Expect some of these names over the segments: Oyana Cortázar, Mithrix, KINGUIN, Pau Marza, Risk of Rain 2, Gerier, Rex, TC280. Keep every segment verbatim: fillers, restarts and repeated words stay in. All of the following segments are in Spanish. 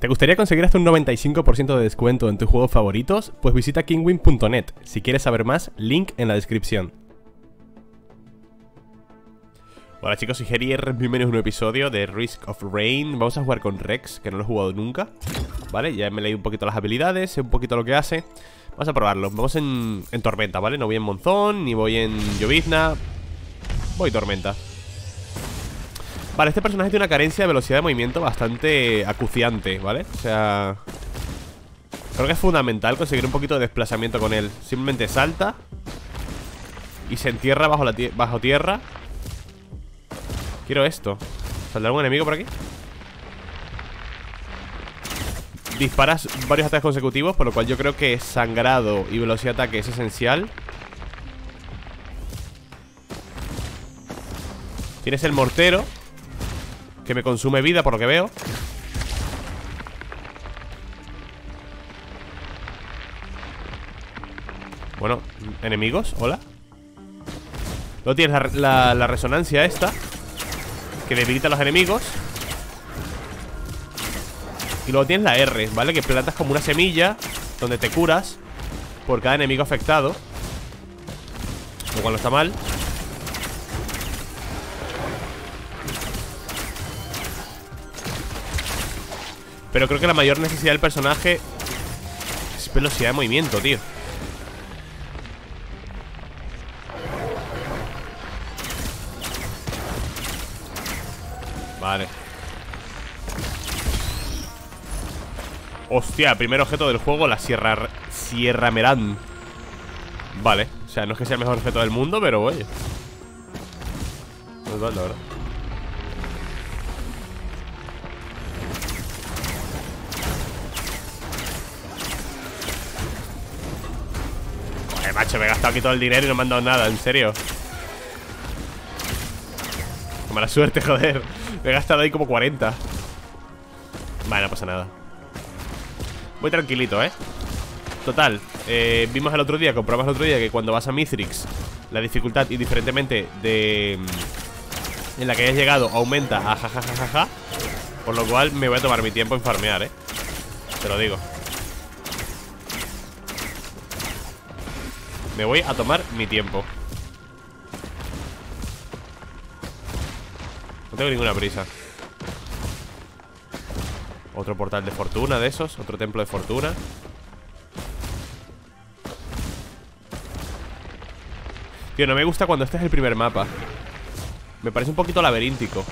¿Te gustaría conseguir hasta un noventa y cinco por ciento de descuento en tus juegos favoritos? Pues visita kingwin punto net. Si quieres saber más, link en la descripción. Hola chicos, soy Gerier, bienvenidos a un nuevo episodio de Risk of Rain. Vamos a jugar con Rex, que no lo he jugado nunca. Vale, ya me leí un poquito las habilidades, sé un poquito lo que hace. Vamos a probarlo, vamos en, en tormenta, ¿vale? No voy en monzón, ni voy en llovizna. Voy tormenta. Vale, este personaje tiene una carencia de velocidad de movimiento bastante acuciante, ¿vale? O sea... creo que es fundamental conseguir un poquito de desplazamiento con él. Simplemente salta y se entierra bajo, la tie- bajo tierra. Quiero esto. ¿Saldrá algún enemigo por aquí? Disparas varios ataques consecutivos, por lo cual yo creo que sangrado y velocidad de ataque es esencial. Tienes el mortero, que me consume vida por lo que veo. Bueno, enemigos, hola. Luego tienes la, la, la resonancia esta, que debilita a los enemigos. Y luego tienes la R, ¿vale? Que plantas como una semilla donde te curas por cada enemigo afectado, lo cual no está mal. Pero creo que la mayor necesidad del personaje es velocidad de movimiento, tío. Vale. Hostia, primer objeto del juego, la Sierra Sierra Merán. Vale, o sea, no es que sea el mejor objeto del mundo, pero oye, no es mal, la verdad. Joder, macho, me he gastado aquí todo el dinero y no me han dado nada, en serio. Qué mala suerte, joder. Me he gastado ahí como cuarenta. Vale, no pasa nada. Voy tranquilito, ¿eh? Total, eh, vimos el otro día, comprobamos el otro día que cuando vas a Mithrix, la dificultad, indiferentemente de... en la que hayas llegado, aumenta a jajajajaja. Por lo cual me voy a tomar mi tiempo en farmear, ¿eh? Te lo digo. Me voy a tomar mi tiempo. No tengo ninguna prisa. Otro portal de fortuna de esos. Otro templo de fortuna. Tío, no me gusta cuando este es el primer mapa. Me parece un poquito laberíntico.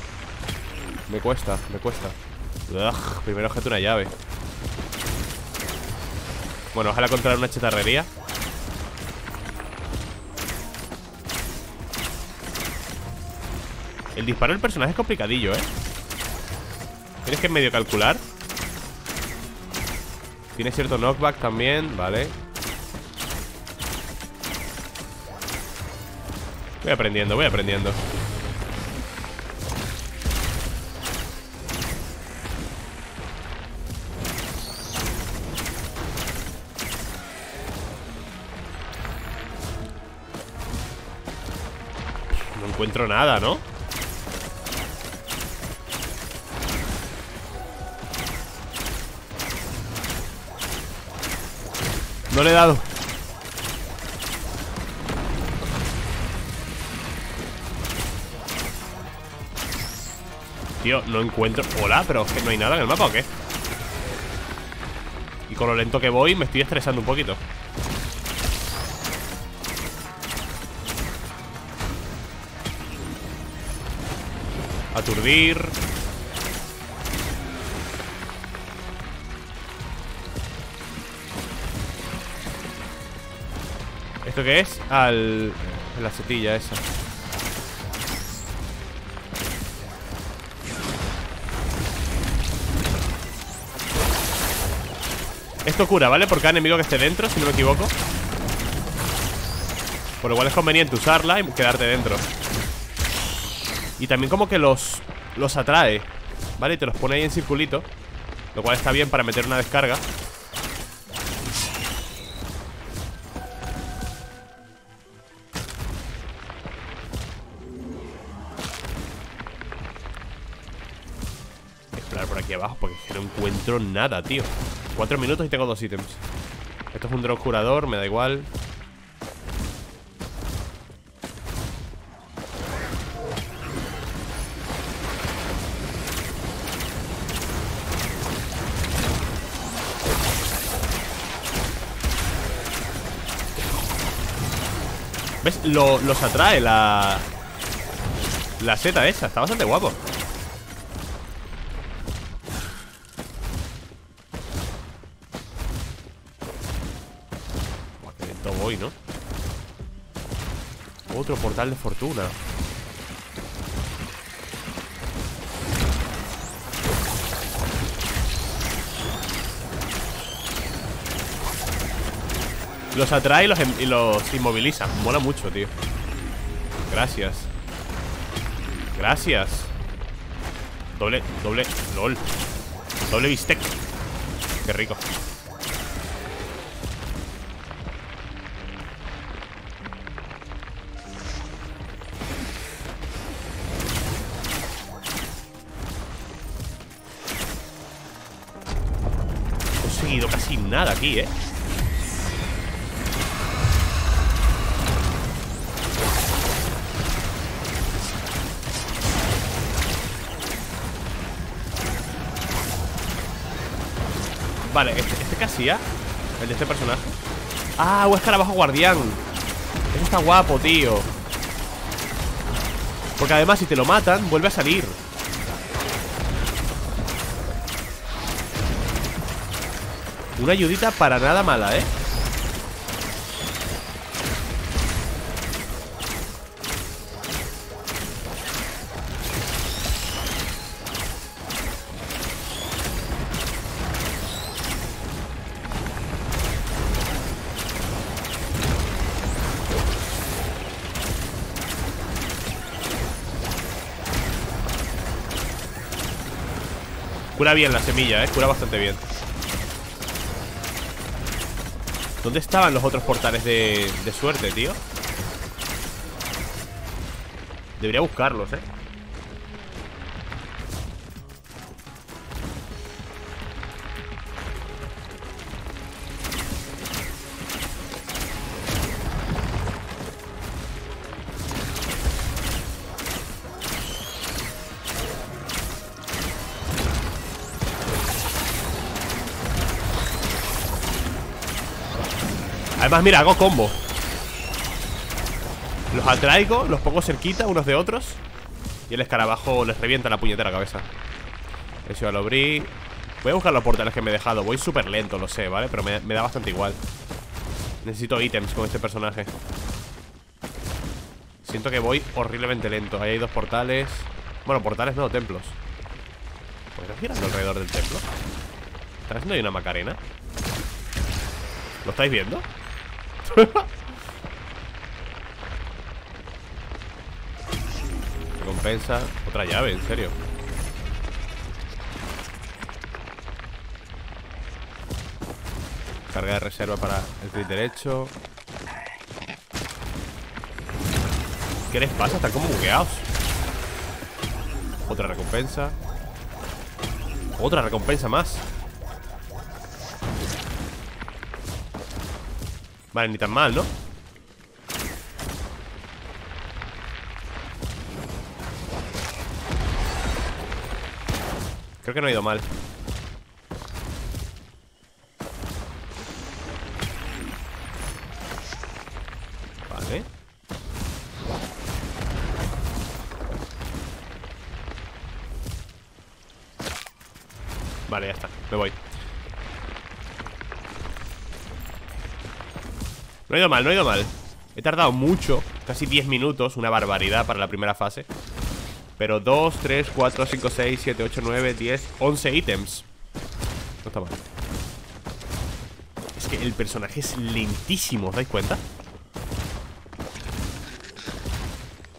Me cuesta, me cuesta. Ugh, primero objeto, una llave. Bueno, ojalá encontrar una chatarrería. El disparo del personaje es complicadillo, ¿eh? Tienes que medio calcular. Tiene cierto knockback también, vale. Voy aprendiendo, voy aprendiendo. No encuentro nada, ¿no? No le he dado. Tío, no encuentro... Hola, pero es que no hay nada en el mapa, ¿o qué? Y con lo lento que voy me estoy estresando un poquito. Aturdir. ¿Esto qué es? Al... la setilla esa. Esto cura, ¿vale? Por cada enemigo que esté dentro, si no me equivoco. Por lo cual es conveniente usarla y quedarte dentro. Y también como que los... los atrae, ¿vale? Y te los pone ahí en circulito, lo cual está bien para meter una descarga. aquí abajo, porque es que no encuentro nada, tío. Cuatro minutos y tengo dos ítems. Esto es un drone curador, me da igual. ¿Ves? Lo, los atrae la... La seta esa, está bastante guapo. Buah, qué lento voy, ¿no? Otro portal de fortuna. Los atrae y los, y los inmoviliza. Mola mucho, tío. Gracias. Gracias. Doble, doble, lol. Doble bistec. Qué rico. No he conseguido casi nada aquí, eh. Vale, ¿este, este qué hacía? El de este personaje. Ah, o escarabajo guardián. Eso está guapo, tío. Porque además si te lo matan, vuelve a salir. Una ayudita para nada mala, ¿eh? Cura bien la semilla, eh, cura bastante bien. ¿Dónde estaban los otros portales de, de suerte, tío? Debería buscarlos, eh. Además, mira, hago combo. Los atraigo, los pongo cerquita unos de otros. Y el escarabajo les revienta la puñetera cabeza. Eso ya lo abrí. Voy a buscar los portales que me he dejado. Voy súper lento, lo sé, ¿vale? Pero me, me da bastante igual. Necesito ítems con este personaje. Siento que voy horriblemente lento. Ahí hay dos portales. Bueno, portales no, templos. ¿Podría ir alrededor del templo? ¿Estás haciendo ahí una macarena? ¿Lo estáis viendo? Recompensa. Otra llave, en serio. Carga de reserva para el clic derecho. ¿Qué les pasa? Están como bugueados. Otra recompensa. Otra recompensa más. Vale, ni tan mal, ¿no? Creo que no ha ido mal. Vale. Vale, ya está, me voy. No ha ido mal, no ha ido mal. He tardado mucho, casi diez minutos. Una barbaridad para la primera fase. Pero dos, tres, cuatro, cinco, seis, siete, ocho, nueve, diez, once ítems. No está mal. Es que el personaje es lentísimo, ¿os dais cuenta?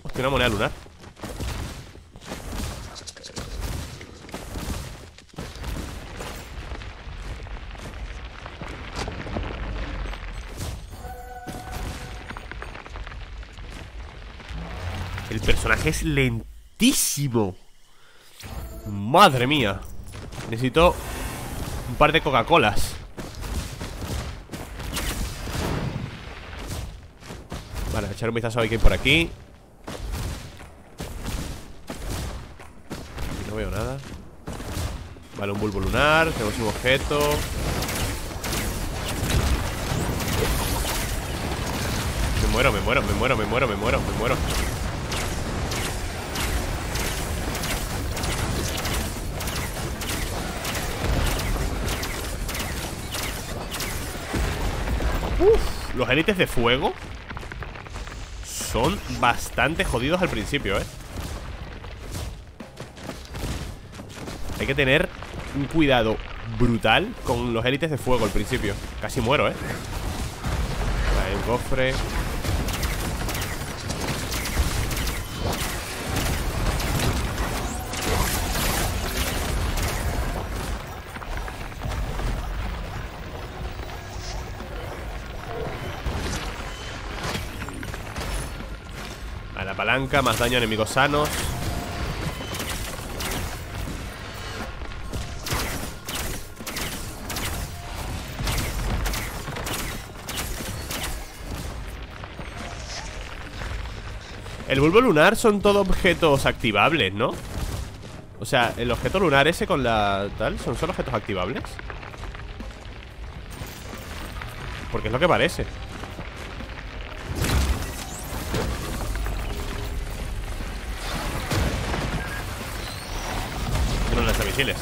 Hostia, una moneda lunar. El personaje es lentísimo. Madre mía. Necesito un par de Coca-Colas. Vale, a echar un vistazo a ver qué hay por aquí. No veo nada. Vale, un bulbo lunar. Tenemos un objeto. Me muero, me muero, me muero, me muero, me muero, me muero. Uf, los élites de fuego son bastante jodidos al principio, ¿eh? Hay que tener un cuidado brutal con los élites de fuego al principio. Casi muero, ¿eh? Vale, el cofre. A la palanca, más daño a enemigos sanos. El bulbo lunar son todos objetos activables, ¿no? O sea, el objeto lunar ese con la tal, ¿son solo objetos activables? Porque es lo que parece. Nice.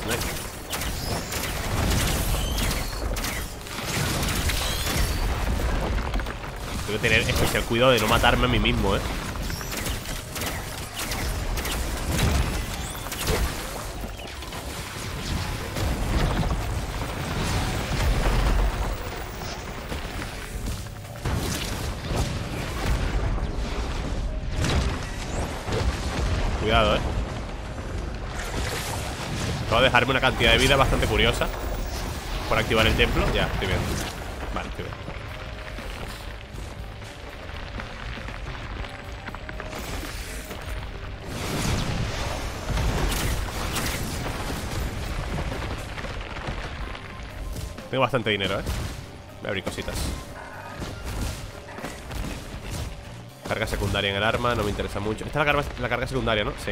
Tengo que tener especial cuidado de no matarme a mí mismo, eh. Cuidado, eh. Acabo de dejarme una cantidad de vida bastante curiosa por activar el templo. Ya, estoy bien. Vale, estoy bien. Tengo bastante dinero, eh. Voy a abrir cositas. Carga secundaria en el arma, no me interesa mucho. Esta es la carga, la carga secundaria, ¿no? Sí.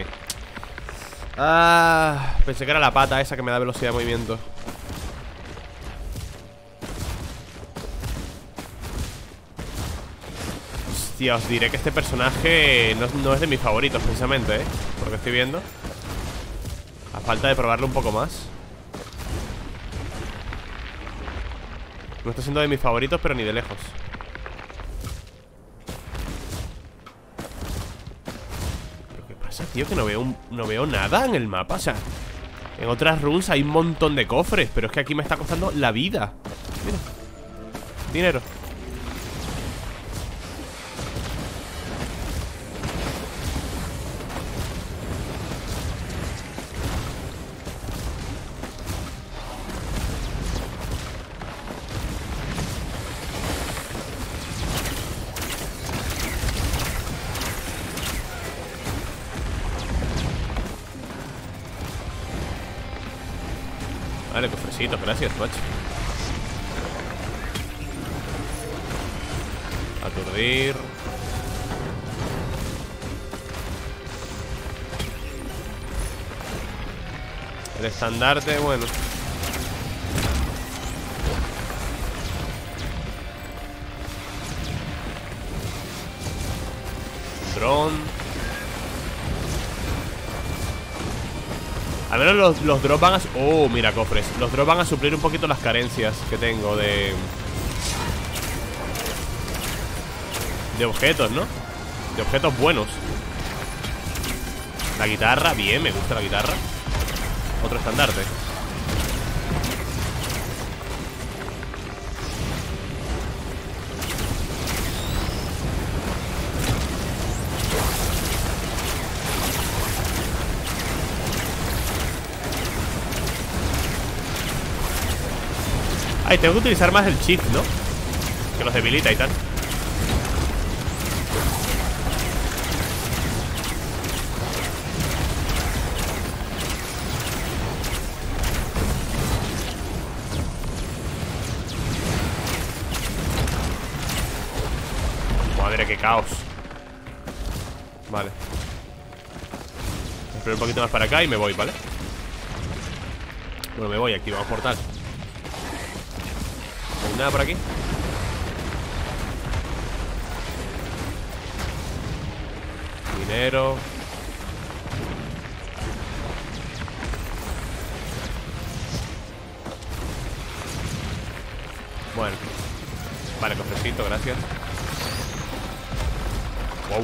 Ah, pensé que era la pata esa que me da velocidad de movimiento. Hostia, os diré que este personaje no, no es de mis favoritos, precisamente, ¿eh? Por lo que estoy viendo. A falta de probarlo un poco más. No está siendo de mis favoritos, pero ni de lejos. Tío, que no veo, un, no veo nada en el mapa. O sea, en otras runs hay un montón de cofres, pero es que aquí me está costando la vida. Mira. Dinero. Vale, cofrecitos, gracias, macho. Aturdir. El estandarte, bueno. Dron. Al menos los, los drops van a... Oh, mira, cofres. Los drops van a suplir un poquito las carencias que tengo de... De objetos, ¿no? De objetos buenos. La guitarra, bien, me gusta la guitarra. Otro estandarte. Ay, tengo que utilizar más el chip, ¿no? Que los debilita y tal. Madre, qué caos. Vale. Espero un poquito más para acá y me voy, ¿vale? Bueno, me voy, activamos portal. ¿No hay nada por aquí? Dinero. Bueno. Vale, cofrecito, gracias. Wow.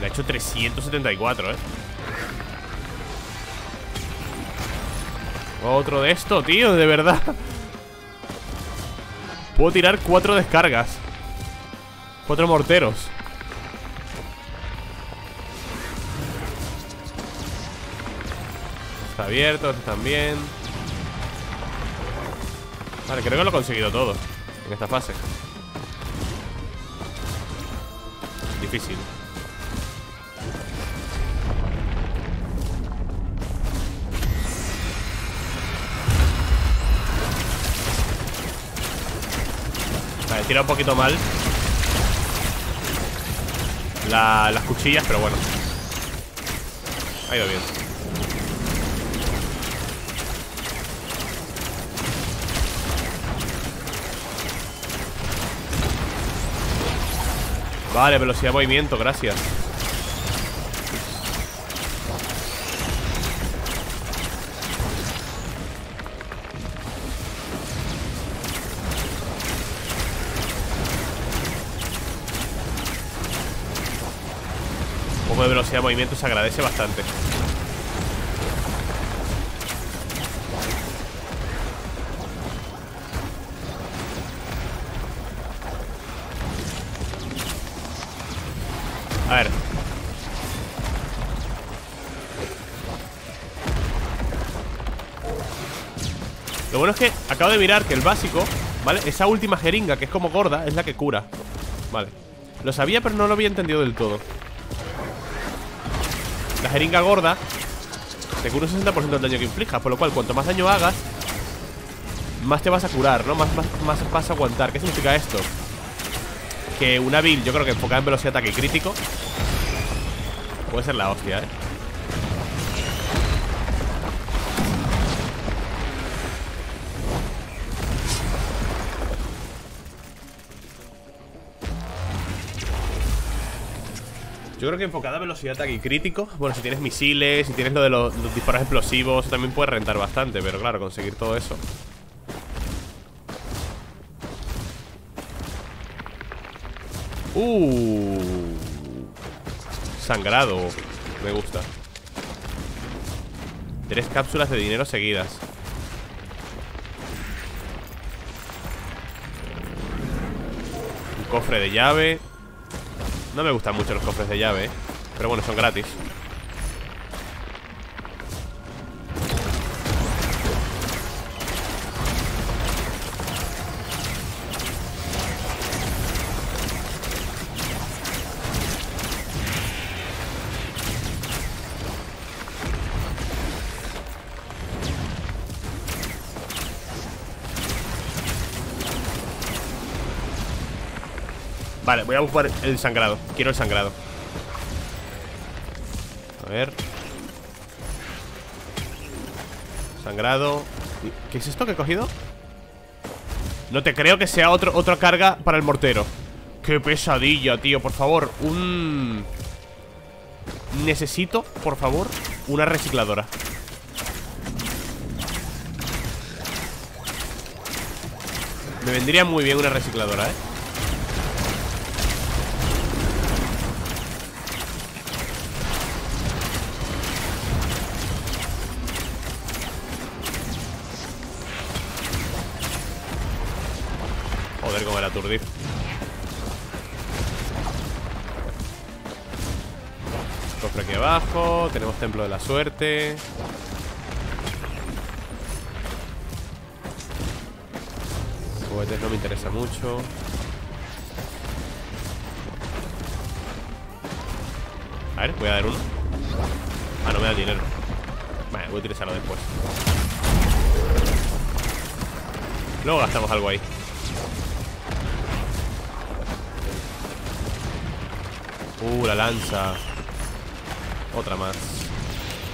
Le ha hecho trescientos setenta y cuatro, eh. Otro de esto, tío, de verdad. Puedo tirar cuatro descargas. Cuatro morteros. Está abierto, están bien. Vale, creo que lo he conseguido todo en esta fase. Difícil. Vale, tira un poquito mal La, las cuchillas, pero bueno, ha ido bien. Vale, velocidad de movimiento, gracias. Un poco de velocidad de movimiento se agradece bastante. A ver. Lo bueno es que acabo de mirar que el básico, ¿vale? Esa última jeringa, que es como gorda, es la que cura. Vale. Lo sabía, pero no lo había entendido del todo. La jeringa gorda te cura un sesenta por ciento del daño que inflijas, por lo cual cuanto más daño hagas, más te vas a curar, ¿no? Más, más, más vas a aguantar. ¿Qué significa esto? Que una build, yo creo que enfocada en velocidad de ataque crítico, puede ser la hostia, ¿eh? Yo creo que enfocada a velocidad de ataque crítico. Bueno, si tienes misiles, si tienes lo de los, los disparos explosivos, también puedes rentar bastante. Pero claro, conseguir todo eso. Uh... Sangrado. Me gusta. Tres cápsulas de dinero seguidas. Un cofre de llave. No me gustan mucho los cofres de llave, ¿eh? Pero bueno, son gratis. Vale, voy a buscar el sangrado. Quiero el sangrado. A ver. Sangrado. ¿Qué es esto que he cogido? No te creo que sea otro, otra carga para el mortero. ¡Qué pesadilla, tío! Por favor, un... necesito, por favor, una recicladora. Me vendría muy bien una recicladora, ¿eh? Joder, cómo era aturdir. Cofre aquí abajo. Tenemos templo de la suerte. Juguetes no me interesa mucho. A ver, voy a dar uno. Ah, no me da dinero. Vale, voy a utilizarlo después. Luego gastamos algo ahí. Uh, la lanza. Otra más.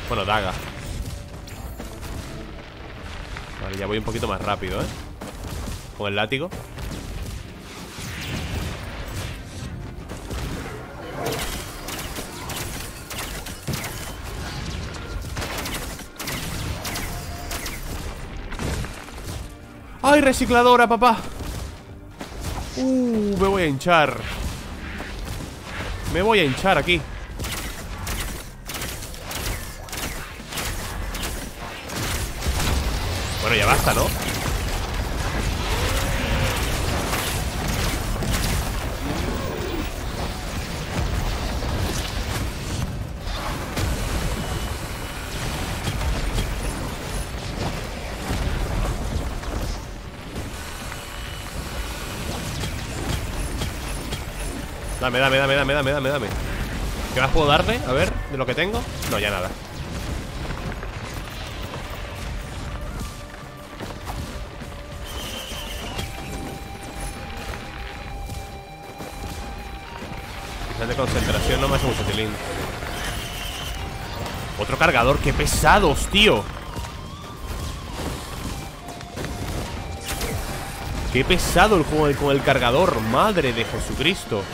Bueno, daga. Vale, ya voy un poquito más rápido, ¿eh? Con el látigo. ¡Ay, recicladora, papá! Uh, me voy a hinchar. Me voy a hinchar aquí. Bueno, ya basta, ¿no? Dame, dame, dame, dame, dame, dame, dame. ¿Qué más puedo darle? A ver, de lo que tengo. No, ya nada. Quizás de concentración no me hace mucho tilín. Otro cargador, qué pesados, tío. Qué pesado el juego con el cargador, madre de Jesucristo.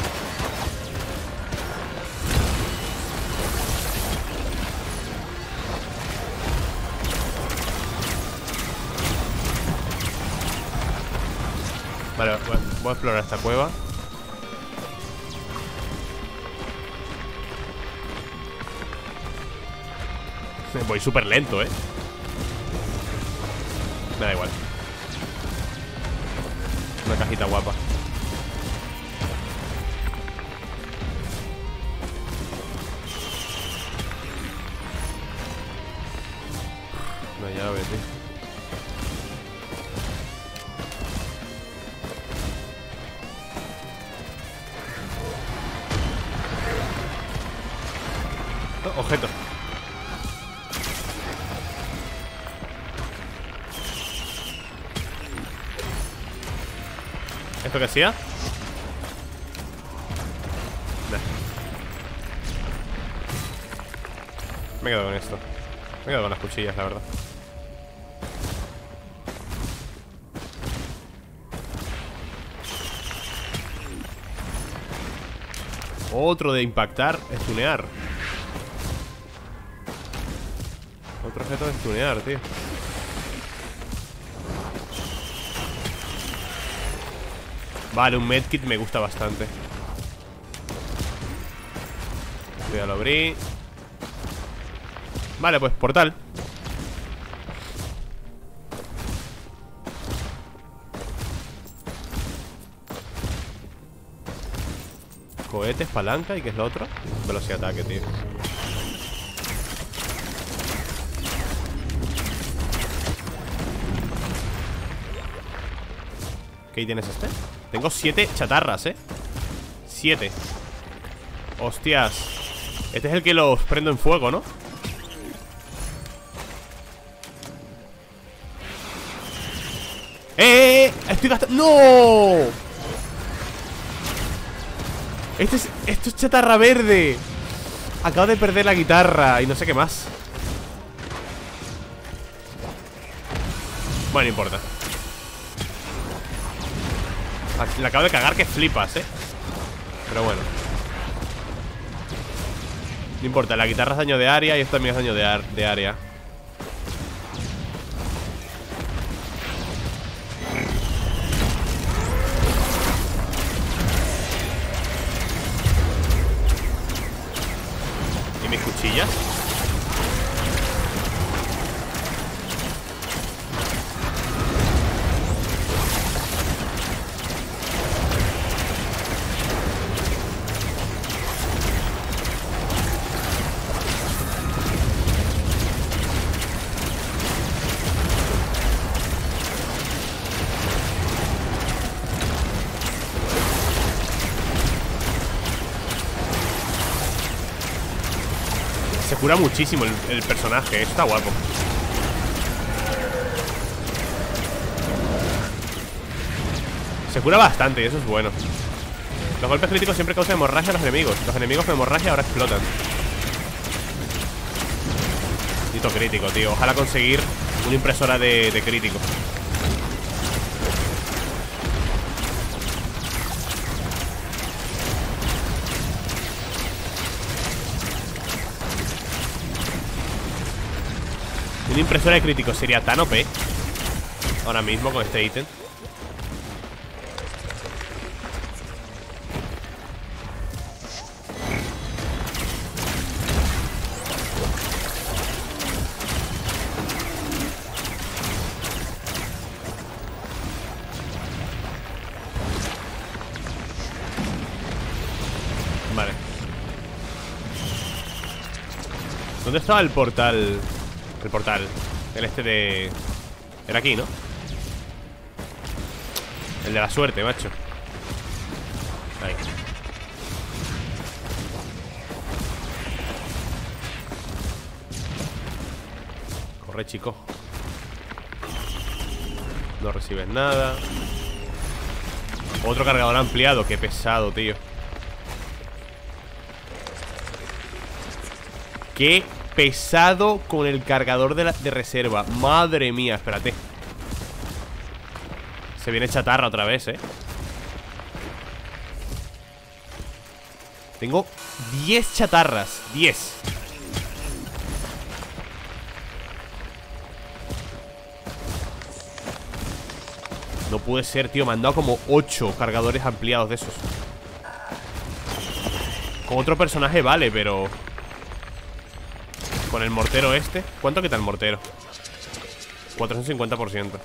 Vale, voy a explorar esta cueva. Voy súper lento, eh. Me da igual. Una cajita guapa. Una llave, tío. Objeto. ¿Esto qué hacía? Nah. Me quedo con esto. Me quedo con las cuchillas, la verdad. Otro de impactar es tunear. Otro objeto de tunear, tío. Vale, un medkit me gusta bastante. Ya lo abrí. Vale, pues portal. Cohetes, palanca y ¿qué es lo otro? Velocidad de ataque, tío. ¿Qué tienes este? Tengo siete chatarras, eh. Siete. Hostias. Este es el que los prendo en fuego, ¿no? ¡Eh! Estoy gastando... ¡No! Este es... Esto es chatarra verde. Acabo de perder la guitarra y no sé qué más. Bueno, no importa. La acabo de cagar que flipas, eh. Pero bueno, no importa, la guitarra es daño de área y esto también es daño de, ar de área. ¿Y mis cuchillas? Cura muchísimo el, el personaje, está guapo. Se cura bastante y eso es bueno. Los golpes críticos siempre causan hemorragia a los enemigos. Los enemigos con hemorragia ahora explotan. Necesito crítico, tío. Ojalá conseguir una impresora de, de crítico. Una impresora de crítico sería tan O P ahora mismo con este ítem. Vale. ¿Dónde estaba el portal? El portal. El este de... Era aquí, ¿no? El de la suerte, macho. Ahí. Corre, chico. No recibes nada. Otro cargador ampliado. Qué pesado, tío. Qué pesado. Pesado con el cargador de, la, de reserva. Madre mía, espérate. Se viene chatarra otra vez, eh. Tengo diez chatarras. diez. No puede ser, tío. Me han dado como ocho cargadores ampliados de esos. Con otro personaje vale, pero... Con el mortero este. ¿Cuánto quita el mortero? cuatrocientos cincuenta por ciento.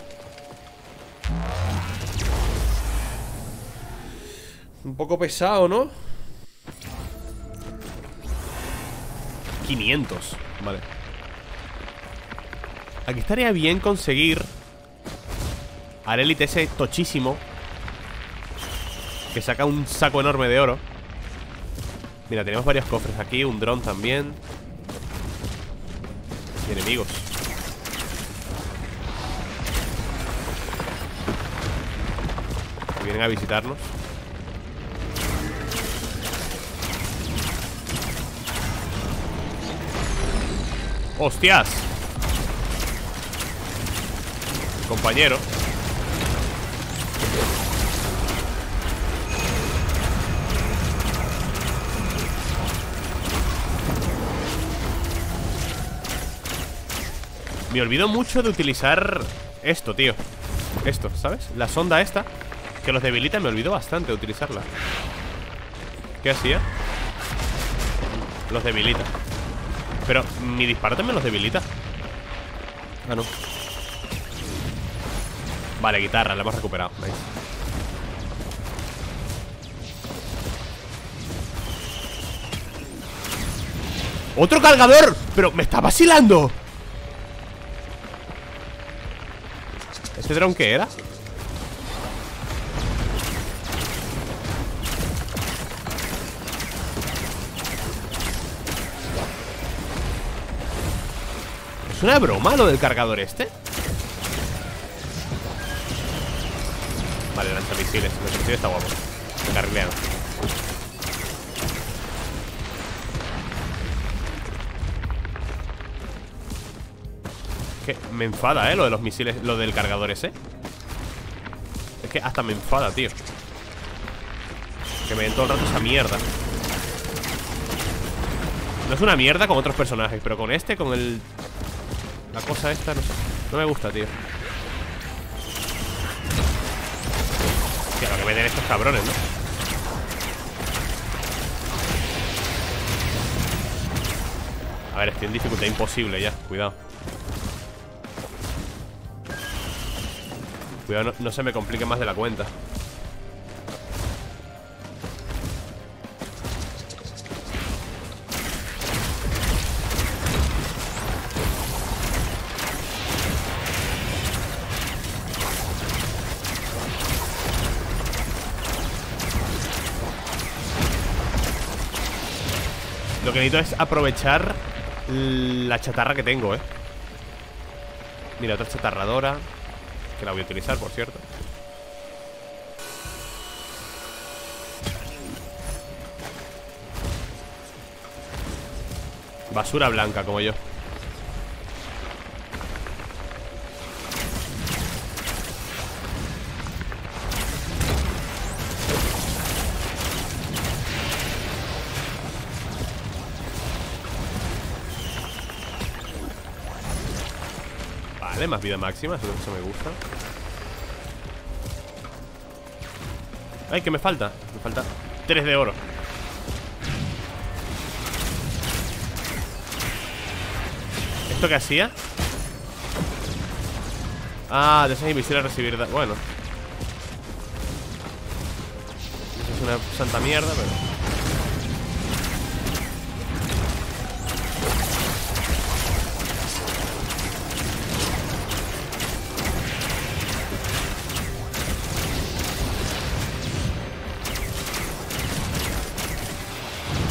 Un poco pesado, ¿no? quinientos. Vale. Aquí estaría bien conseguir al élite ese tochísimo, que saca un saco enorme de oro. Mira, tenemos varios cofres aquí. Un dron también. Enemigos. Vienen a visitarnos. ¡Hostias! Compañero. Me olvido mucho de utilizar esto, tío. Esto, ¿sabes? La sonda esta, que los debilita, me olvidó bastante de utilizarla. ¿Qué hacía? Los debilita. Pero mi disparo también los debilita. Ah, no. Vale, guitarra, la hemos recuperado. Nice. ¡Otro cargador! ¡Pero me está vacilando! ¿Este dron qué era? ¿Es una broma lo del cargador este? Vale, lanzamisiles. El lanzamisiles está guapo. Me carrilean. Me enfada, eh, lo de los misiles, lo del cargador ese. Es que hasta me enfada, tío. Que me den todo el rato esa mierda. No es una mierda con otros personajes, pero con este, con el... La cosa esta, no sé. No me gusta, tío. Tío, lo que me den estos cabrones, ¿no? A ver, estoy en dificultad imposible ya. Cuidado. Cuidado, no, no se me complique más de la cuenta. Lo que necesito es aprovechar la chatarra que tengo, eh. Mira, otra chatarradora. Que la voy a utilizar, por cierto. Basura blanca, como yo. Vale, más vida máxima, eso me gusta. Ay, que me falta. Me falta tres de oro. ¿Esto qué hacía? Ah, de esas invisibles a recibir da... Bueno, eso es una santa mierda, pero...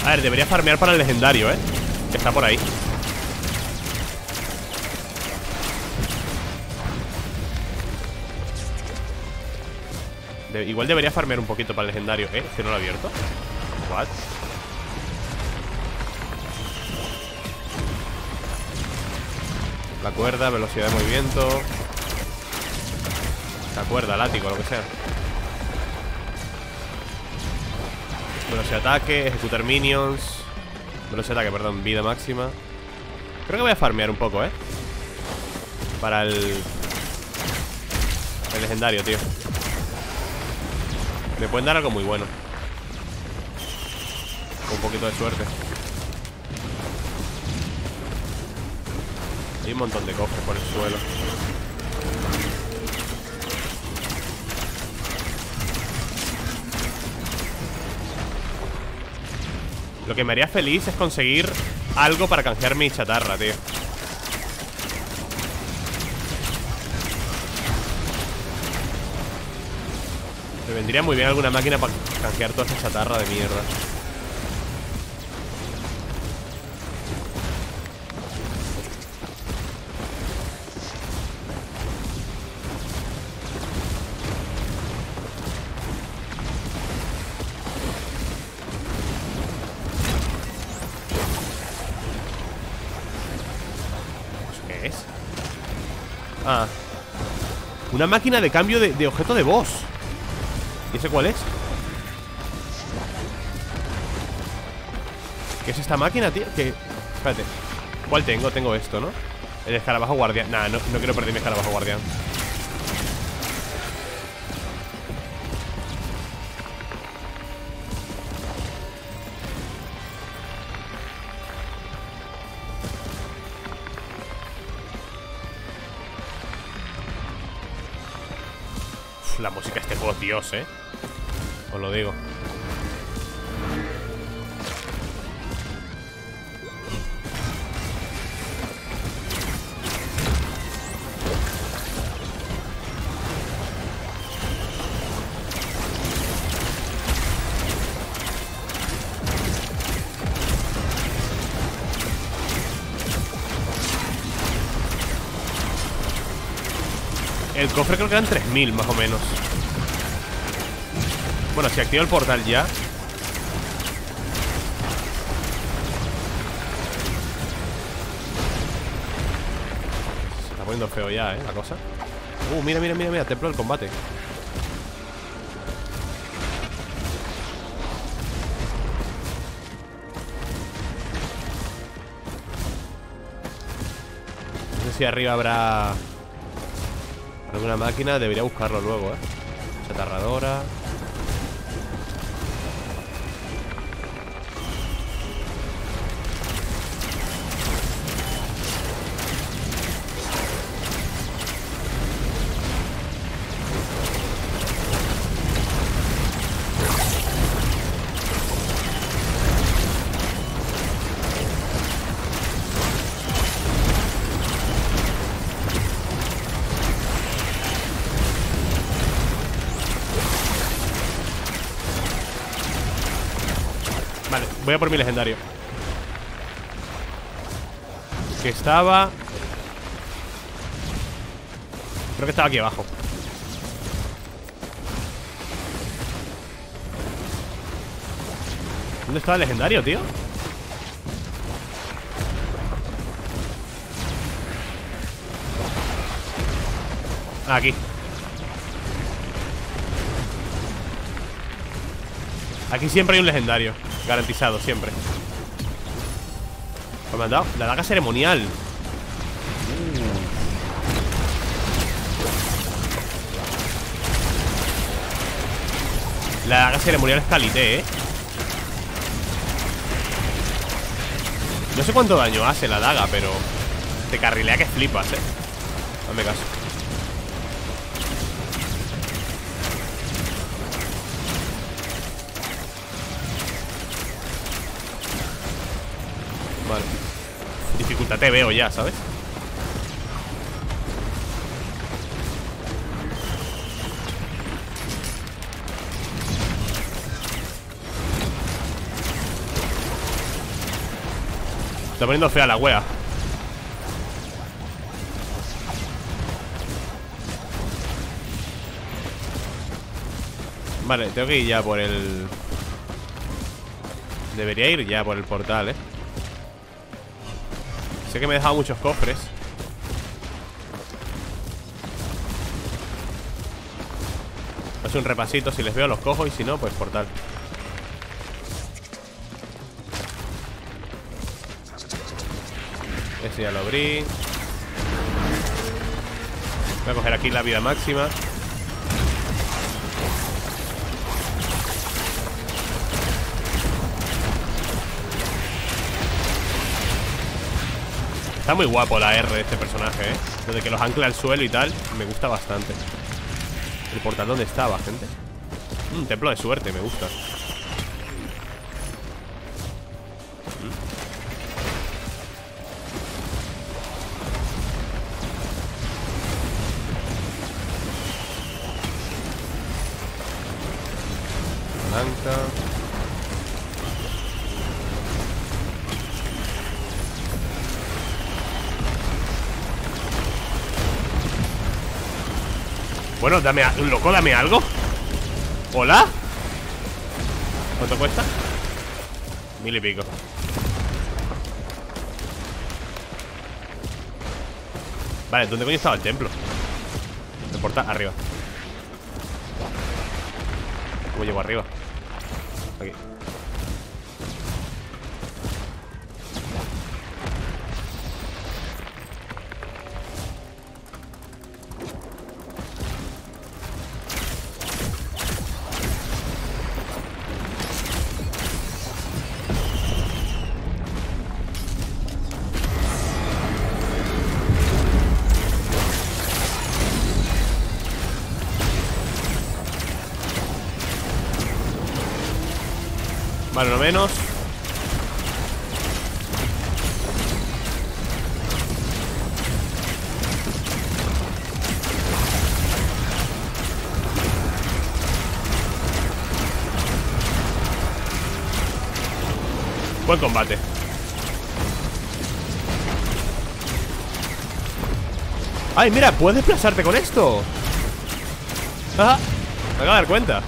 A ver, debería farmear para el legendario, ¿eh? Que está por ahí. Igual debería farmear un poquito para el legendario. ¿Eh? ¿Este no lo ha abierto? What? La cuerda, velocidad de movimiento. La cuerda, látigo, lo que sea. Velocidad de ataque, ejecutar minions. Velocidad de ataque, perdón, vida máxima. Creo que voy a farmear un poco, ¿eh? Para el... el legendario, tío. Me pueden dar algo muy bueno. Con un poquito de suerte. Hay un montón de cofres por el suelo. Lo que me haría feliz es conseguir algo para canjear mi chatarra, tío. Me vendría muy bien alguna máquina para canjear toda esa chatarra de mierda. ¿Qué es? Ah, una máquina de cambio de, de objeto de voz. ¿Y ese cuál es? ¿Qué es esta máquina, tío? Que... Espérate. ¿Cuál tengo? Tengo esto, ¿no? El escarabajo guardián. Nah, no, no quiero perder mi escarabajo guardián. Uf, la música de este juego, Dios, ¿eh? Os lo digo. El cofre creo que eran tres mil más o menos. Bueno, si activo el portal ya. Se está poniendo feo ya, ¿eh? La cosa. Uh, mira, mira, mira, mira. Templo del combate. No sé si arriba habrá alguna máquina. Debería buscarlo luego, ¿eh? Chatarradora. Voy a por mi legendario. Que estaba... Creo que estaba aquí abajo. ¿Dónde estaba el legendario, tío? Aquí. Aquí siempre hay un legendario. Garantizado, siempre. ¿Qué me han dado? La daga ceremonial. La daga ceremonial es calité, eh. No sé cuánto daño hace la daga, pero te carrilea que flipas, eh. Hazme caso. Vale. Dificultad te veo ya, ¿sabes? Está poniendo fea la wea. Vale, tengo que ir ya por el... Debería ir ya por el portal, eh. Sé que me he dejado muchos cofres. Hago un repasito, si les veo los cojo y si no, pues portal. Ese ya lo abrí. Voy a coger aquí la vida máxima. Está muy guapo la R de este personaje, ¿eh? Desde que los ancla al suelo y tal, me gusta bastante. ¿El portal dónde estaba, gente? Un templo de suerte, me gusta. Bueno, dame a... Loco, dame algo. ¿Hola? ¿Cuánto cuesta? Mil y pico. Vale, ¿dónde coño estaba el templo? El portal, arriba. ¿Cómo llego arriba? Aquí. Vale, no menos. Buen combate. Ay, mira, puedes desplazarte con esto. Ajá. Me acabo de dar cuenta.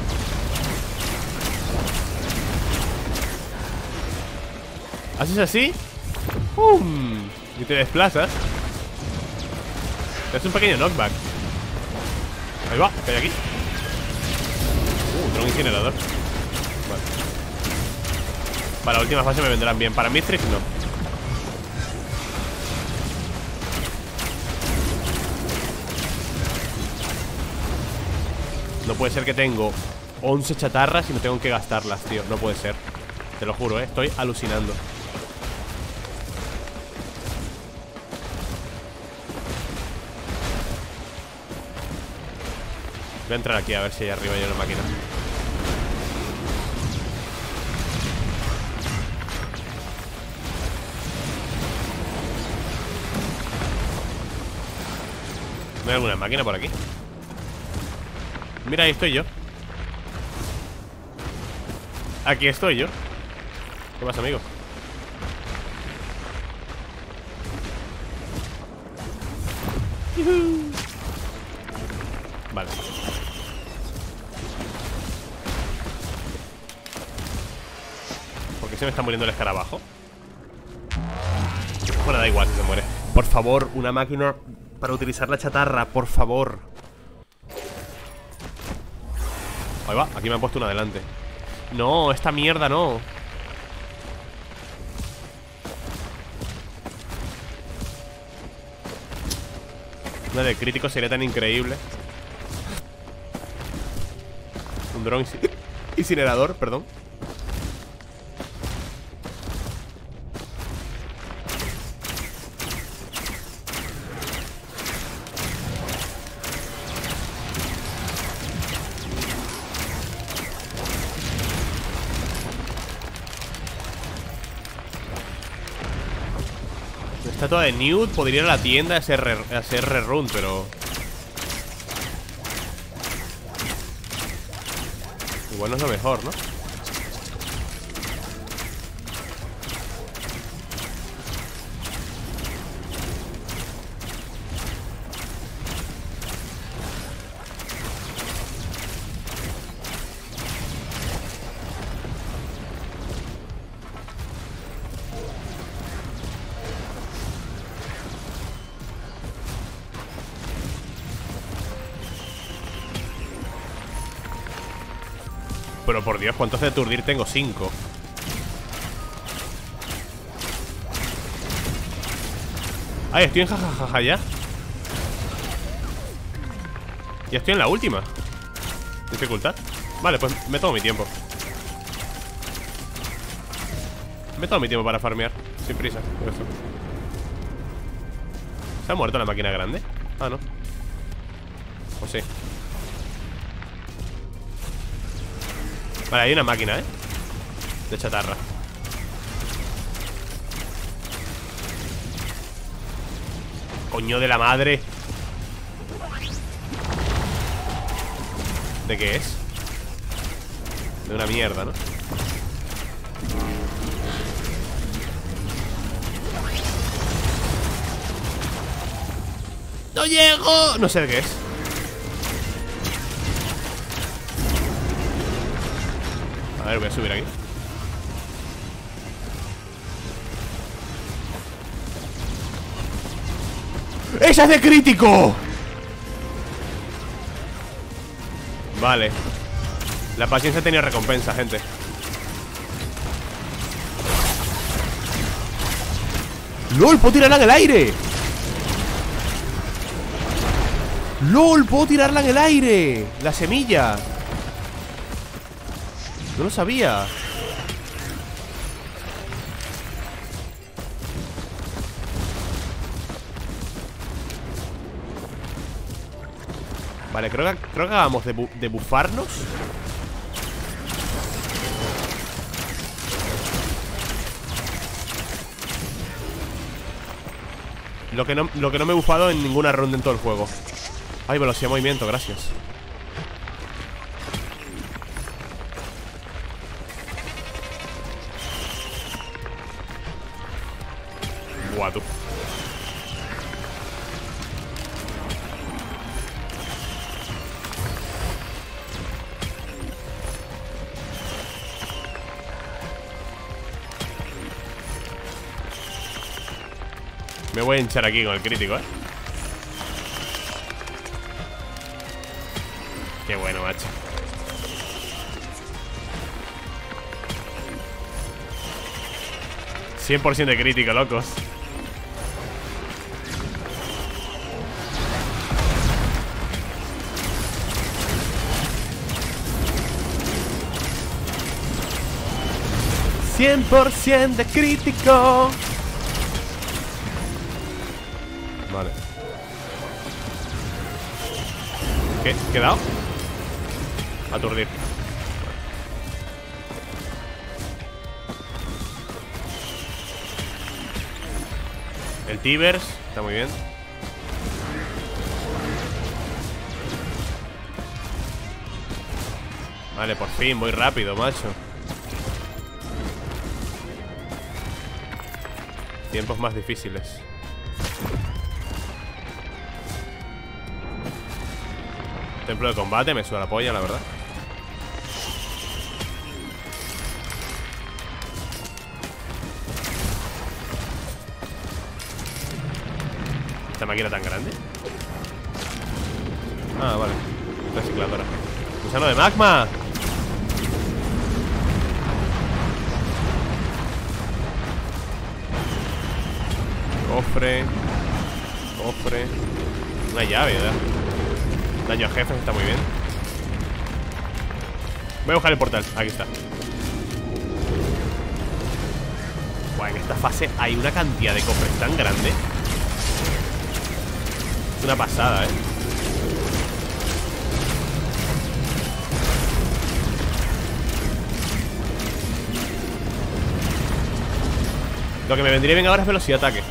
Haces así ¡pum! Y te desplazas. Te hace un pequeño knockback. Ahí va, cae aquí. Uh, tengo un incinerador. Vale. Para la última fase me vendrán bien. Para Mithrix no. No puede ser que tengo once chatarras y no tengo que gastarlas, tío. No puede ser. Te lo juro, eh. Estoy alucinando. Voy a entrar aquí a ver si hay arriba hay una máquina. ¿No hay alguna máquina por aquí? Mira, ahí estoy yo. Aquí estoy yo. ¿Qué pasa, amigo? ¡Yuhu! Vale. ¿Por qué se me está muriendo el escarabajo? Bueno, da igual, se muere. Por favor, una máquina para utilizar la chatarra, por favor. Ahí va, aquí me han puesto una adelante. No, esta mierda no. Una de crítico sería tan increíble. Un dron incinerador, perdón. Estatua de Newt, podría ir a la tienda a hacer rerun, pero... igual no es lo mejor, ¿no? Pero por Dios, ¿cuántos de aturdir tengo? Cinco. Ay, estoy en jajajaja ya. Ya estoy en la última dificultad. Vale, pues me tomo mi tiempo. Me tomo mi tiempo para farmear. Sin prisa. ¿Se ha muerto la máquina grande? Ah, no. O sí. Vale, hay una máquina, ¿eh? De chatarra. Coño de la madre. ¿De qué es? De una mierda, ¿no? ¡No llego! No sé de qué es. A ver, voy a subir aquí. ¡Esa es de crítico! Vale. La paciencia tenía recompensa, gente. ¡Lol! ¡Puedo tirarla en el aire! ¡Lol! ¡Puedo tirarla en el aire! ¡La semilla! No lo sabía. Vale, creo que, creo que acabamos de, bu de bufarnos. Lo que, no, lo que no me he bufado en ninguna ronda en todo el juego. Ay, velocidad de movimiento, gracias. Tú. Me voy a hinchar aquí con el crítico, ¿eh? Qué bueno, macho. cien por ciento de crítico, locos. cien por ciento de crítico. Vale. ¿Qué? ¿Quedado? Aturdir. El Tibers. Está muy bien. Vale, por fin. Muy rápido, macho. Tiempos más difíciles. Templo de combate, me suda la polla, la verdad. ¿Esta máquina tan grande? Ah, vale. Recicladora. Gusano de magma. Cofre. Cofre. Una llave, ¿verdad? Daño a jefes, está muy bien. Voy a buscar el portal, aquí está. Buah, en esta fase hay una cantidad de cofres tan grande. Es una pasada, eh. Lo que me vendría bien ahora es velocidad de ataque,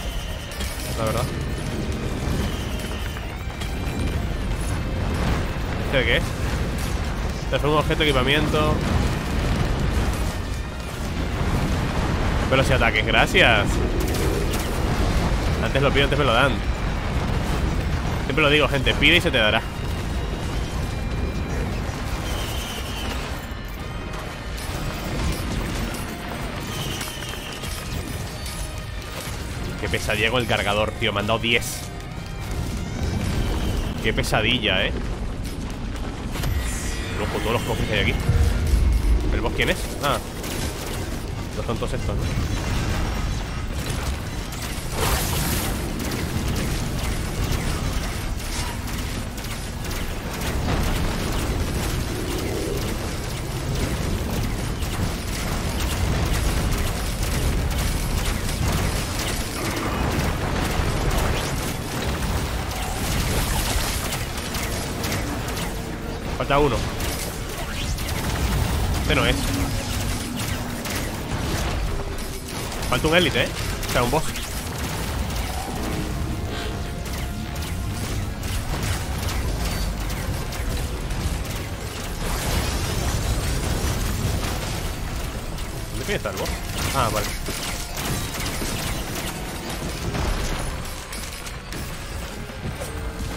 la verdad. ¿Este de qué es? Transforma un objeto, equipamiento. Velocidad de ataque, gracias. Antes lo pido, antes me lo dan. Siempre lo digo, gente, pide y se te dará. Qué pesadilla con el cargador, tío. Me han dado diez. Qué pesadilla, eh. Loco, todos los cofres que hay aquí. ¿El boss quién es? Ah, los tontos estos, ¿no? Falta uno. Este no es. Falta un élite, eh. O sea, un boss. ¿Dónde tiene estar el boss? Ah, vale.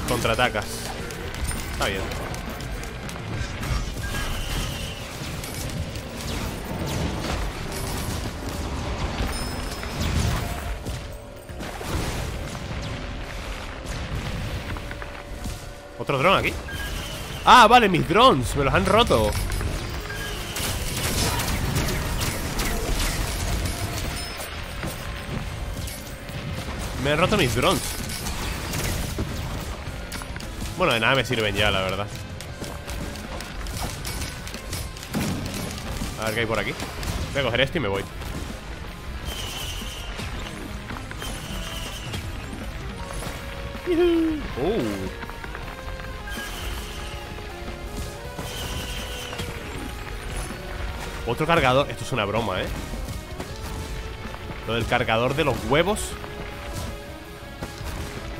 Contraatacas. Está bien. ¿Otro dron aquí? Ah, vale, mis drones. Me los han roto. Me han roto mis drones. Bueno, de nada me sirven ya, la verdad. A ver qué hay por aquí. Voy a coger este y me voy. Uh. Otro cargador. Esto es una broma, ¿eh? Lo del cargador de los huevos.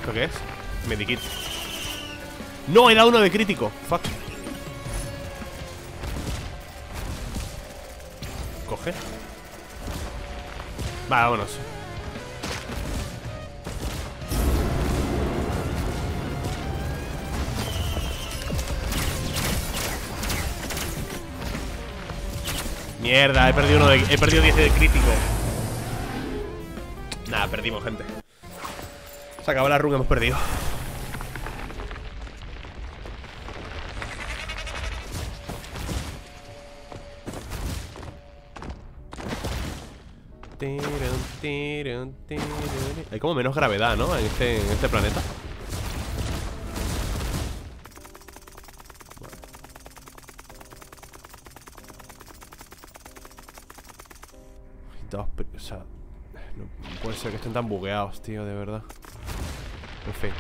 ¿Esto qué es? Medikit. ¡No! Era uno de crítico. Fuck. Coge. Va, vámonos. Mierda, he perdido uno de... He perdido diez de crítico. Nada, perdimos, gente. Se acabó la run, hemos perdido. Hay como menos gravedad, ¿no? En este, en este planeta. O sea, no puede ser que estén tan bugueados, tío, de verdad. En fin.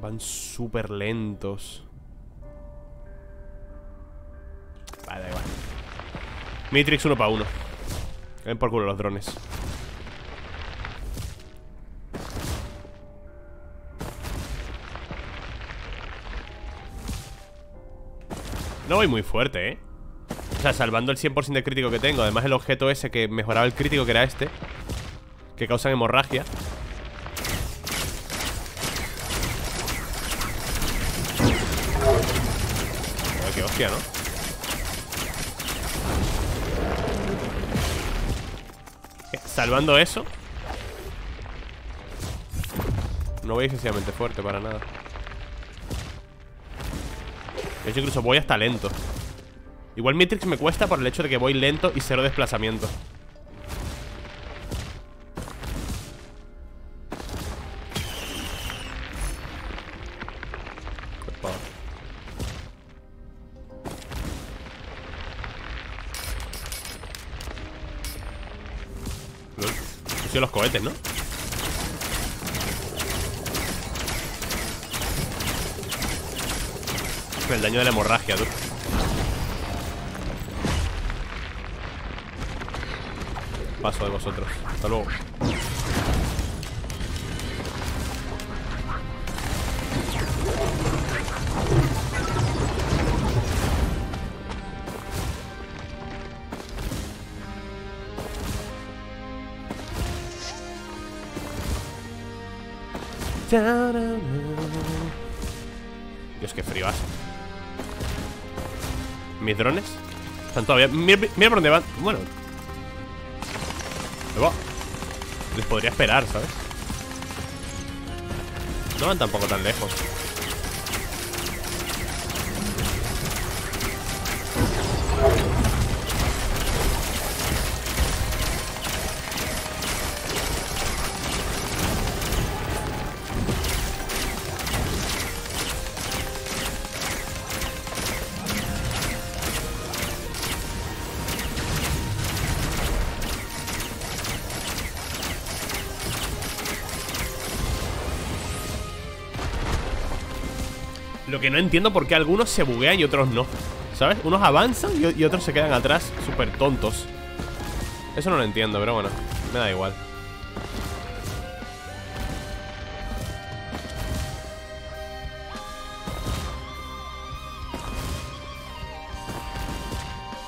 Van súper lentos. Vale, da igual. Mithrix uno para uno. Ven por culo los drones. No voy muy fuerte, eh. O sea, salvando el cien por ciento de crítico que tengo. Además el objeto ese que mejoraba el crítico, que era este, que causan hemorragia. Joder, qué hostia, ¿no? Salvando eso, no voy excesivamente fuerte para nada. De hecho, incluso voy hasta lento. Igual Mithrix me cuesta por el hecho de que voy lento y cero desplazamiento. Yo los cohetes, ¿no? El daño de la hemorragia, tú. Paso de vosotros. Hasta luego. Dios, qué frío hace. Mis drones están todavía... Mira, mira por dónde van. Bueno, luego les podría esperar, ¿sabes? No van tampoco tan lejos. Lo que no entiendo por qué algunos se buguean y otros no, ¿sabes? Unos avanzan y, y otros se quedan atrás, súper tontos. Eso no lo entiendo, pero bueno, me da igual.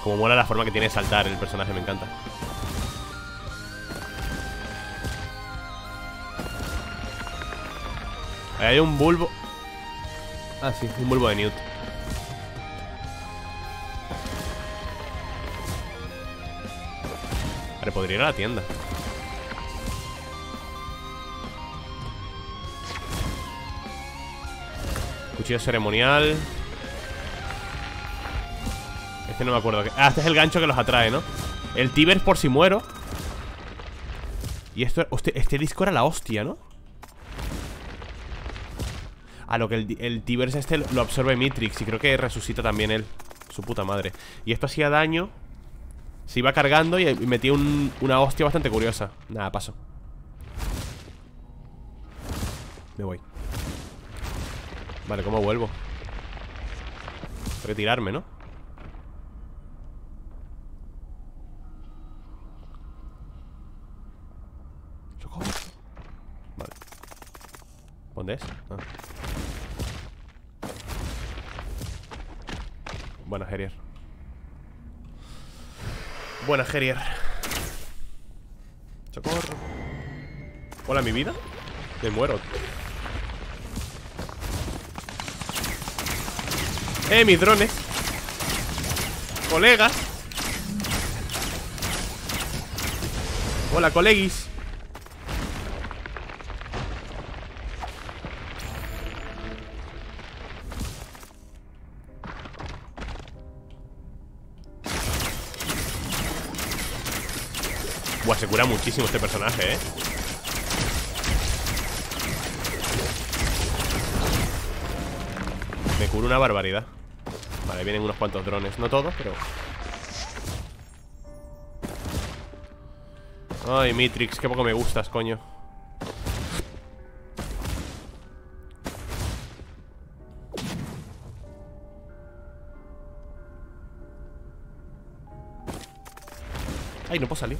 Como mola la forma que tiene de saltar el personaje, me encanta. Ahí hay un bulbo. Ah, sí, un bulbo de Newt. Vale, podría ir a la tienda. Cuchillo ceremonial. Este no me acuerdo. Ah, este es el gancho que los atrae, ¿no? El Tiber por si muero. Y esto... Hostia, este disco era la hostia, ¿no? A lo que el, el Tiber's este lo absorbe Mithrix. Y creo que resucita también él. Su puta madre. Y esto hacía daño. Se iba cargando y metía un, una hostia bastante curiosa. Nada, paso. Me voy. Vale, ¿cómo vuelvo? Retirarme, ¿no? ¿Socorro? Vale. ¿Dónde es? Ah. Buena, Gerier. Buena, Gerier. Socorro. Hola, mi vida. Me muero. Eh, mis drones. Colegas. Hola, coleguis. Buah, se cura muchísimo este personaje, eh. Me cura una barbaridad. Vale, vienen unos cuantos drones. No todos, pero... Ay, Mithrix, qué poco me gustas, coño. Ay, no puedo salir.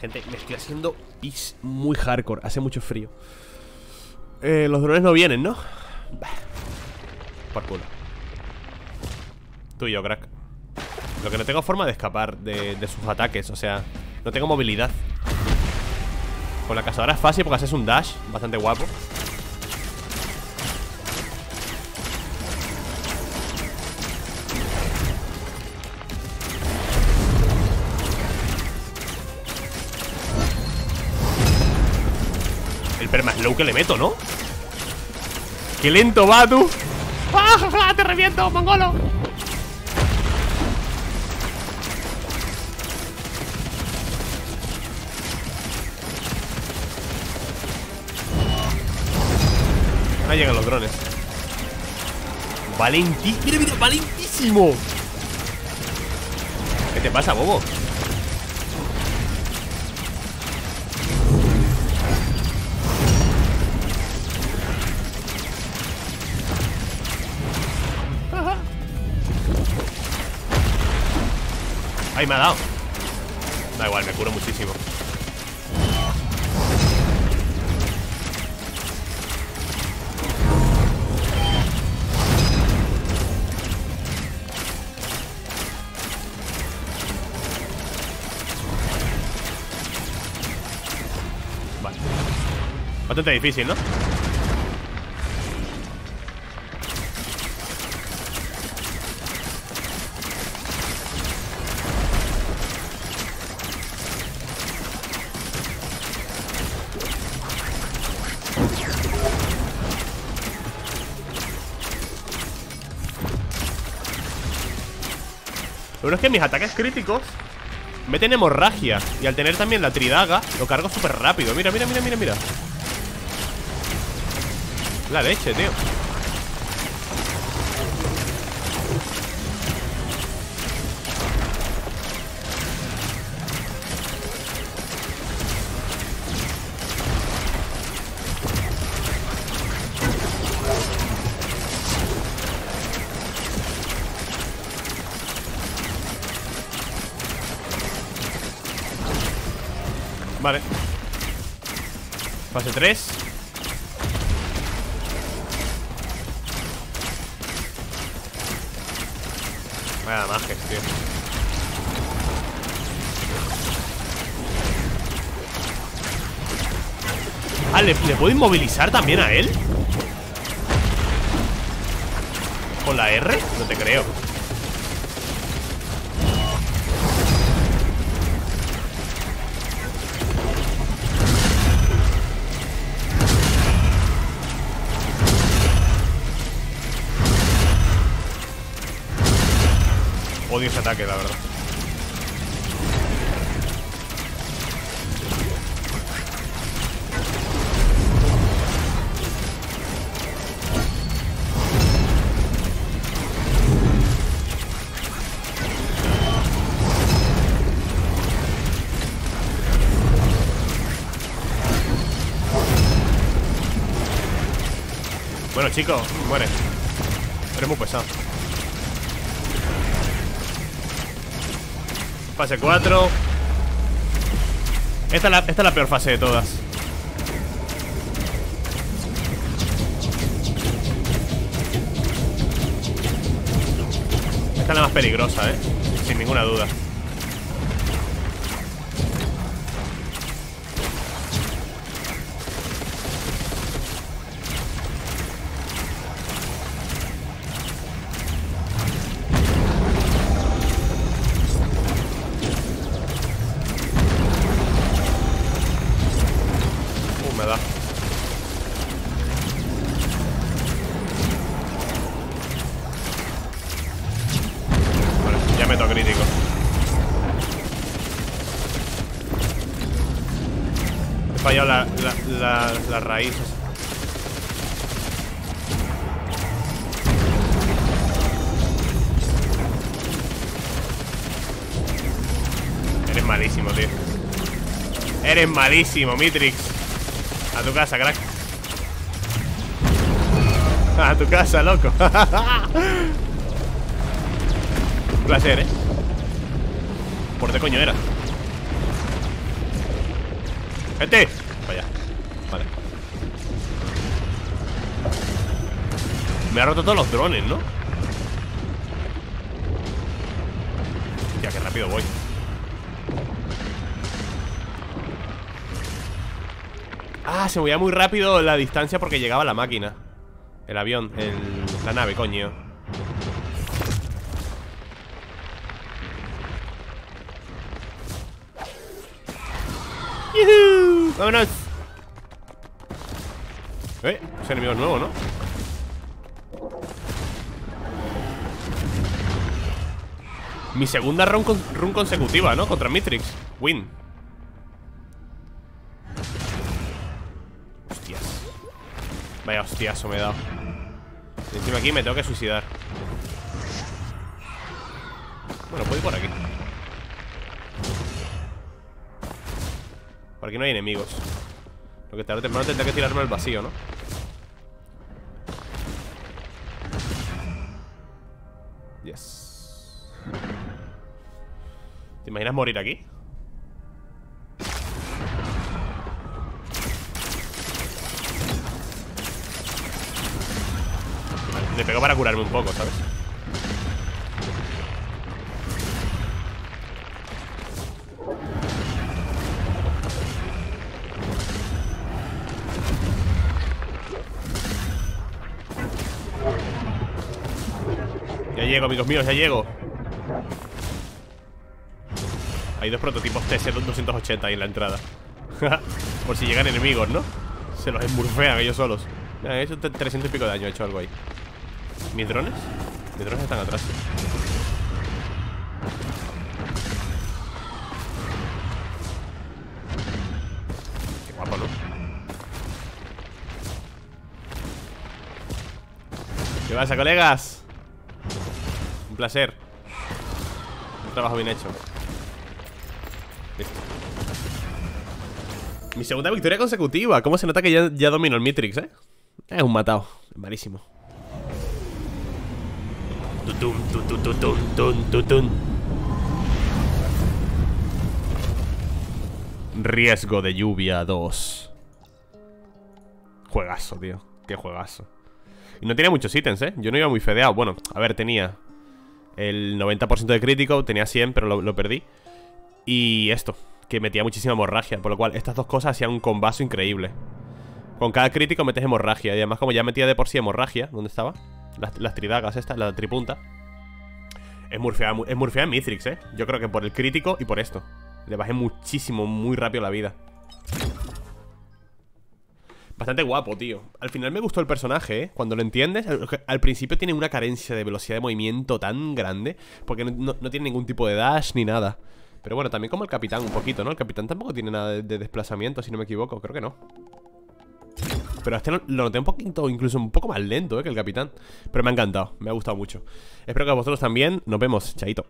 Gente, me estoy haciendo pis muy hardcore. Hace mucho frío. Eh, los drones no vienen, ¿no? Bah. Por culo. Tú y yo, crack. Lo que no tengo forma de escapar de, de sus ataques. O sea, no tengo movilidad. Con la cazadora es fácil porque haces un dash bastante guapo. El permaslow que le meto, ¿no? ¡Qué lento va, tú! ¡Ah! ¡Te reviento, mongolo! Ahí llegan los drones. Valentí. Mira, mira, valentísimo. ¿Qué te pasa, bobo? Ay, me ha dado. Da igual, me curo muchísimo. Vale. Bastante difícil, ¿no? Pero es que mis ataques críticos meten hemorragia. Y al tener también la tridaga, lo cargo súper rápido. Mira, mira, mira, mira, mira. La leche, tío. Vale. Fase tres. Vaya majes, tío. Ah, ¿le, ¿le puedo inmovilizar también a él? ¿Con la R? No te creo. Odio ese ataque, la verdad. Bueno, chicos, muere. Eres muy pesado. Fase cuatro. Esta es, la, esta es la peor fase de todas. Esta es la más peligrosa, eh. Sin ninguna duda. He fallado la, la, la, las raíces. Eres malísimo, tío. Eres malísimo, Mithrix. A tu casa, crack. A tu casa, loco. Un placer, ¿eh? ¿Por qué coño era? ¡Vete! Vaya. Vale. Me ha roto todos los drones, ¿no? Ya, qué rápido voy. Ah, se movía muy rápido la distancia porque llegaba la máquina. El avión, el, la nave, coño. ¡Yuhu! ¡Vámonos! Eh, ese enemigo es nuevo, ¿no? Mi segunda run, con, run consecutiva, ¿no? Contra Mithrix. Win. Hostias. Vaya hostiazo me he dado. Y encima aquí me tengo que suicidar. Bueno, puedo ir por aquí. Por aquí no hay enemigos. Lo que tarde o temprano tendré que tirarme al vacío, ¿no? Yes. ¿Te imaginas morir aquí? Le pego para curarme un poco, ¿sabes? Ya llego, amigos míos, ya llego. Hay dos prototipos T C doscientos ochenta ahí en la entrada. Por si llegan enemigos, ¿no? Se los emburfean ellos solos. Mira, he hecho trescientos y pico de daño, he hecho algo ahí. ¿Mis drones? Mis drones están atrás. Qué guapo, ¿no? ¿Qué pasa, colegas? Un placer. Un trabajo bien hecho. Listo. Mi segunda victoria consecutiva. ¿Cómo se nota que ya, ya domino el Mithrix, eh? Es un matado. Es malísimo. Tutum, tutum, tutum, tutum, tutum. Riesgo de lluvia dos. Juegazo, tío. Qué juegazo. Y no tenía muchos ítems, ¿eh? Yo no iba muy fedeado. Bueno, a ver, tenía el noventa por ciento de crítico. Tenía cien, pero lo, lo perdí. Y esto, que metía muchísima hemorragia. Por lo cual, estas dos cosas hacían un combazo increíble. Con cada crítico metes hemorragia. Y además, como ya metía de por sí hemorragia. ¿Dónde estaba? Las, las tridagas estas, la tripunta. Es murfeada, es murfeada en Mithrix, eh. Yo creo que por el crítico y por esto le bajé muchísimo, muy rápido la vida. Bastante guapo, tío. Al final me gustó el personaje, eh. Cuando lo entiendes, al, al principio tiene una carencia de velocidad de movimiento tan grande, porque no, no, no tiene ningún tipo de dash ni nada. Pero bueno, también como el capitán un poquito, ¿no? El capitán tampoco tiene nada de, de desplazamiento, si no me equivoco, creo que no. Pero este lo, lo noté un poquito, incluso un poco más lento, eh, que el capitán. Pero me ha encantado, me ha gustado mucho. Espero que a vosotros también. Nos vemos, chaito.